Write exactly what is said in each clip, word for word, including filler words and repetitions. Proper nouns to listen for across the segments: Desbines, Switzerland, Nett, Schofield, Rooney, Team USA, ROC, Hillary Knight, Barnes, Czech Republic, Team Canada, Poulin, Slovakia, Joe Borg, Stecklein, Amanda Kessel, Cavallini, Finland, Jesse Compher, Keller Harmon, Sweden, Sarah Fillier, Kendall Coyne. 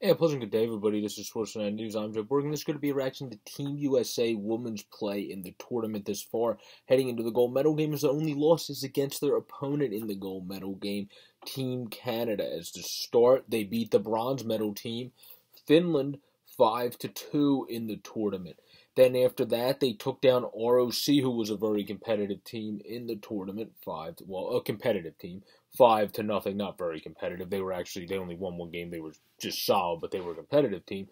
Hey, pleasure, good day, everybody. This is Switzerland News. I'm Joe Borg, and this is going to be a reaction to Team U S A women's play in the tournament this far. Heading into the gold medal game, as their only loss is against their opponent in the gold medal game, Team Canada. As to start, they beat the bronze medal team, Finland, five to two in the tournament. Then after that, they took down R O C, who was a very competitive team in the tournament. Five, to, well, a competitive team, five to nothing. Not very competitive. They were actually they only won one game. They were just solid, but they were a competitive team.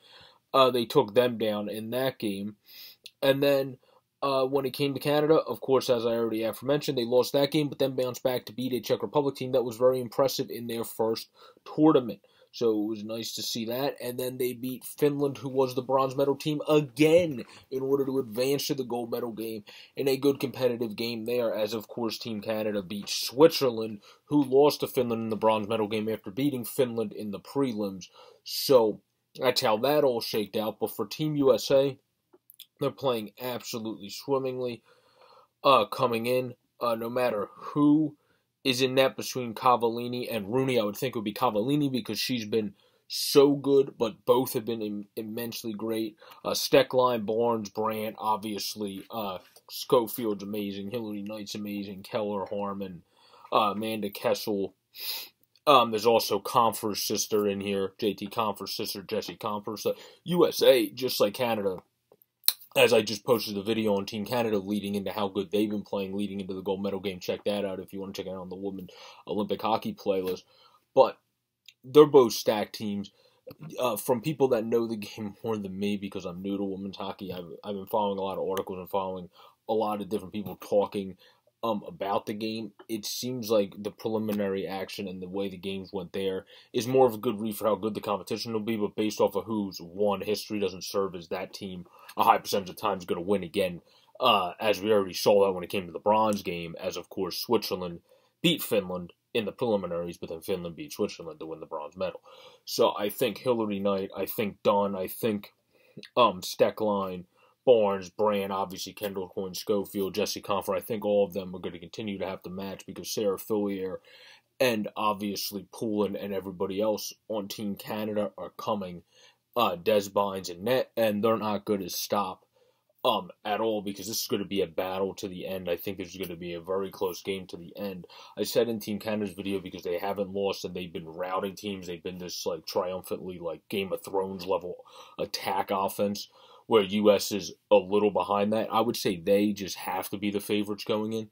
Uh, they took them down in that game, and then uh, when it came to Canada, of course, as I already aforementioned, they lost that game, but then bounced back to beat a Czech Republic team that was very impressive in their first tournament. So it was nice to see that. And then they beat Finland, who was the bronze medal team, again in order to advance to the gold medal game in a good competitive game there, as, of course, Team Canada beat Switzerland, who lost to Finland in the bronze medal game after beating Finland in the prelims. So that's how that all shaked out. But for Team U S A, they're playing absolutely swimmingly uh, coming in, uh, no matter who is in net between Cavallini and Rooney. I would think it would be Cavallini because she's been so good, but both have been im immensely great. Uh, Stecklein, Barnes, Brandt, obviously. Uh, Schofield's amazing. Hillary Knight's amazing. Keller Harmon, uh, Amanda Kessel. Um, there's also Compher's sister in here. J T Compher's sister, Jesse Compher. So U S A, just like Canada, as I just posted the video on Team Canada leading into how good they've been playing, leading into the gold medal game. Check that out if you want to check it out on the Women's Olympic Hockey playlist. But they're both stacked teams. Uh, from people that know the game more than me, because I'm new to women's hockey, I've, I've been following a lot of articles and following a lot of different people talking um, about the game. It seems like the preliminary action and the way the games went there is more of a good read for how good the competition will be, but based off of who's won, history doesn't serve as that team a high percentage of the time is going to win again, uh, as we already saw that when it came to the bronze game, as, of course, Switzerland beat Finland in the preliminaries, but then Finland beat Switzerland to win the bronze medal. So I think Hillary Knight, I think Dunn, I think um, Stecklein, Barnes, Brand, obviously Kendall Coyne, Schofield, Jesse Compher, I think all of them are going to continue to have to match because Sarah Fillier and obviously Poulin and everybody else on Team Canada are coming. Uh, Desbines and Nett, and they're not going to stop um, at all because this is going to be a battle to the end. I think there's going to be a very close game to the end. I said in Team Canada's video because they haven't lost and they've been routing teams. They've been this like triumphantly like Game of Thrones level attack offense where U S is a little behind that. I would say they just have to be the favorites going in.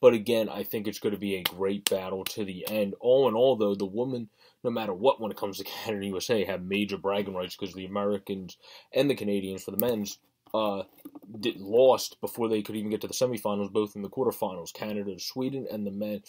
But again, I think it's going to be a great battle to the end. All in all, though, the women, no matter what, when it comes to Canada and U S A, have major bragging rights because the Americans and the Canadians for the men's uh, did, lost before they could even get to the semifinals, both in the quarterfinals. Canada to Sweden and the men,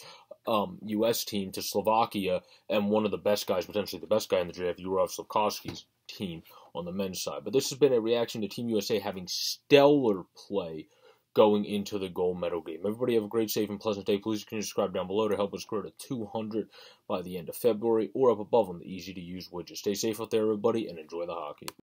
um, U S team to Slovakia, and one of the best guys, potentially the best guy in the draft, Yurov Slavkovsky's team on the men's side. But this has been a reaction to Team U S A having stellar play going into the gold medal game. Everybody have a great, safe, and pleasant day. Please can you subscribe down below to help us grow to two hundred by the end of February, or up above on the easy-to-use widget. Stay safe out there, everybody, and enjoy the hockey.